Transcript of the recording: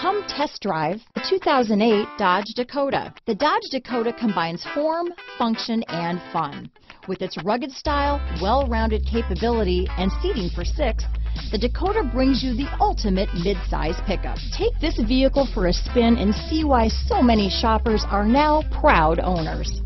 Come test drive the 2008 Dodge Dakota. The Dodge Dakota combines form, function, and fun. With its rugged style, well-rounded capability, and seating for six, the Dakota brings you the ultimate midsize pickup. Take this vehicle for a spin and see why so many shoppers are now proud owners.